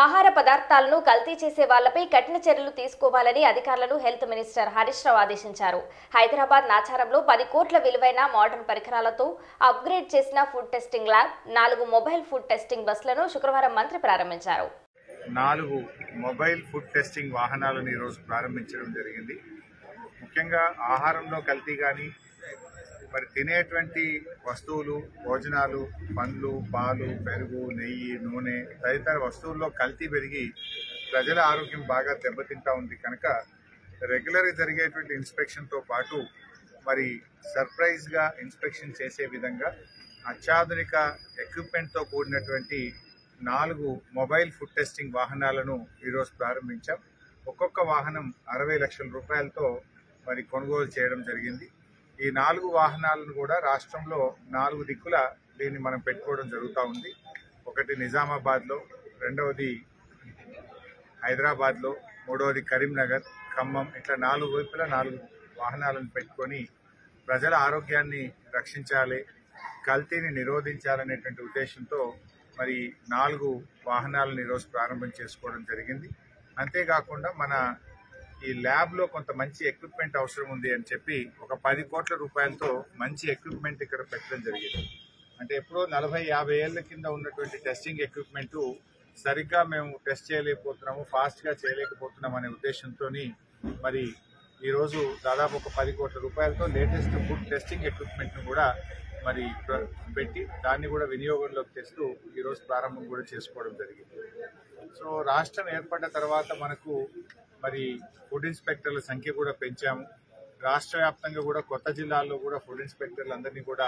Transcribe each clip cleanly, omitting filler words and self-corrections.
ఆహార పదార్థాలను కల్తీ చేసే వాళ్ళపై కఠిన చర్యలు తీసుకోవాలని అధికారులను హెల్త్ మినిస్టర్ హరీశ్రావు ఆదేశించారు. హైదరాబాద్ నాచారంలో 10 కోట్ల విలువైన మోడర్న్ పరికరాలతో అప్గ్రేడ్ చేసిన food testing lab, 4 mobile food testing బస్సులను శుక్రవారం మంత్రి ప్రారంభించారు. 4 మొబైల్ ఫుడ్ టెస్టింగ్ వాహనాలను ఈ రోజు ప్రారంభించడం జరిగింది. ముఖ్యంగా ఆహారంలో కల్తీ గాని, మరి తినేటువంటి వస్తువులు, భోజనాలు, పండ్లు, పాలు, పెరుగు, నెయ్యి, నూనె తదితర వస్తువుల్లో కల్తీ పెరిగి ప్రజల ఆరోగ్యం బాగా దెబ్బతింటా ఉంది కనుక రెగ్యులర్గా జరిగేటువంటి ఇన్స్పెక్షన్తో పాటు మరి సర్ప్రైజ్గా ఇన్స్పెక్షన్ చేసే విధంగా అత్యాధునిక ఎక్విప్మెంట్తో కూడినటువంటి 4 మొబైల్ ఫుడ్ టెస్టింగ్ వాహనాలను ఈరోజు ప్రారంభించాం. ఒక్కొక్క వాహనం 60 లక్షల రూపాయలతో మరి కొనుగోలు చేయడం జరిగింది. ఈ 4 వాహనాలను కూడా రాష్ట్రంలో 4 దిక్కుల దీన్ని మనం పెట్టుకోవడం జరుగుతూ ఉంది. ఒకటి నిజామాబాద్లో, 2వది హైదరాబాద్లో, 3వది కరీంనగర్, ఖమ్మం, ఇట్లా 4 వైపులా 4 వాహనాలను పెట్టుకొని ప్రజల ఆరోగ్యాన్ని రక్షించాలి, కల్తీని నిరోధించాలనేటువంటి ఉద్దేశంతో మరి 4 వాహనాలను ఈరోజు ప్రారంభం చేసుకోవడం జరిగింది. అంతేకాకుండా మన ఈ ల్యాబ్లో కొంత మంచి ఎక్విప్మెంట్ అవసరం ఉంది అని చెప్పి ఒక 10 కోట్ల రూపాయలతో మంచి ఎక్విప్మెంట్ ఇక్కడ పెట్టడం జరిగింది. అంటే ఎప్పుడో 40-50 ఏళ్ల కింద ఉన్నటువంటి టెస్టింగ్ ఎక్విప్మెంట్ సరిగ్గా మేము టెస్ట్ చేయలేకపోతున్నాము, ఫాస్ట్గా చేయలేకపోతున్నాం అనే ఉద్దేశంతో మరి ఈరోజు దాదాపు ఒక 10 కోట్ల రూపాయలతో లేటెస్ట్ ఫుడ్ టెస్టింగ్ ఎక్విప్మెంట్ను కూడా మరి పెట్టి దాన్ని కూడా వినియోగంలోకి తెస్తూ ఈరోజు ప్రారంభం కూడా చేసుకోవడం జరిగింది. సో రాష్ట్రం ఏర్పడిన తర్వాత మనకు మరి ఫుడ్ ఇన్స్పెక్టర్ల సంఖ్య కూడా పెంచాము. రాష్ట్ర వ్యాప్తంగా కూడా కొత్త జిల్లాల్లో కూడా ఫుడ్ ఇన్స్పెక్టర్లందరినీ కూడా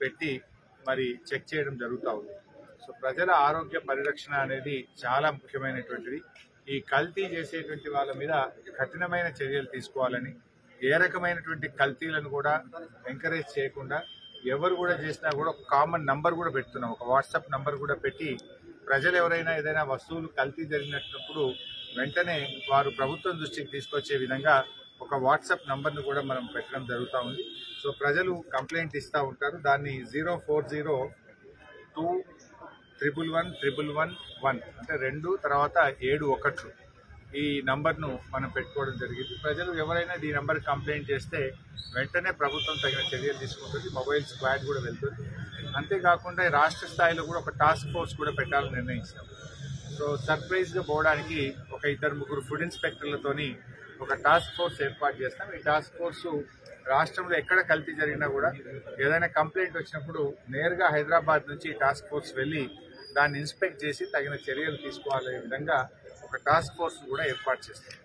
పెట్టి మరి చెక్ చేయడం జరుగుతూ ఉంది. సో ప్రజల ఆరోగ్య పరిరక్షణ అనేది చాలా ముఖ్యమైనటువంటిది. ఈ కల్తీ చేసేటువంటి వాళ్ళ మీద కఠినమైన చర్యలు తీసుకోవాలని, ఏ రకమైనటువంటి కల్తీలను కూడా ఎంకరేజ్ చేయకుండా ఎవరు కూడా చేసినా కూడా ఒక కామన్ నంబర్ కూడా పెడుతున్నాం, ఒక వాట్సాప్ నంబర్ కూడా పెట్టి ప్రజలు ఎవరైనా ఏదైనా వస్తువులు కల్తీ జరిగినప్పుడు వెంటనే వారు ప్రభుత్వం దృష్టికి తీసుకొచ్చే విధంగా ఒక వాట్సాప్ నంబర్ను కూడా మనం పెట్టడం జరుగుతూ ఉంది. సో ప్రజలు కంప్లైంట్ ఇస్తూ ఉంటారు, దాన్ని 040211111 అంటే 2 తర్వాత 7 1లు ఈ నంబర్ను మనం పెట్టుకోవడం జరిగింది. ప్రజలు ఎవరైనా ఈ నంబర్కి కంప్లైంట్ చేస్తే వెంటనే ప్రభుత్వం తగిన చర్యలు తీసుకుంటుంది, మొబైల్ స్క్వాడ్ కూడా వెళ్తుంది. అంతేకాకుండా రాష్ట్ర స్థాయిలో కూడా ఒక టాస్క్ ఫోర్స్ కూడా పెట్టాలని నిర్ణయించాం. సో సర్ప్రైజ్గా పోవడానికి ఒక 2-3 ఫుడ్ ఇన్స్పెక్టర్లతోని ఒక టాస్క్ ఫోర్స్ ఏర్పాటు చేస్తాం. ఈ టాస్క్ ఫోర్సు రాష్ట్రంలో ఎక్కడ కల్తీ జరిగినా కూడా ఏదైనా కంప్లైంట్ వచ్చినప్పుడు నేరుగా హైదరాబాద్ నుంచి ఈ టాస్క్ ఫోర్స్ వెళ్ళి దాన్ని ఇన్స్పెక్ట్ చేసి తగిన చర్యలు తీసుకోవాలనే విధంగా ఒక టాస్క్ ఫోర్స్ కూడా ఏర్పాటు చేస్తాం.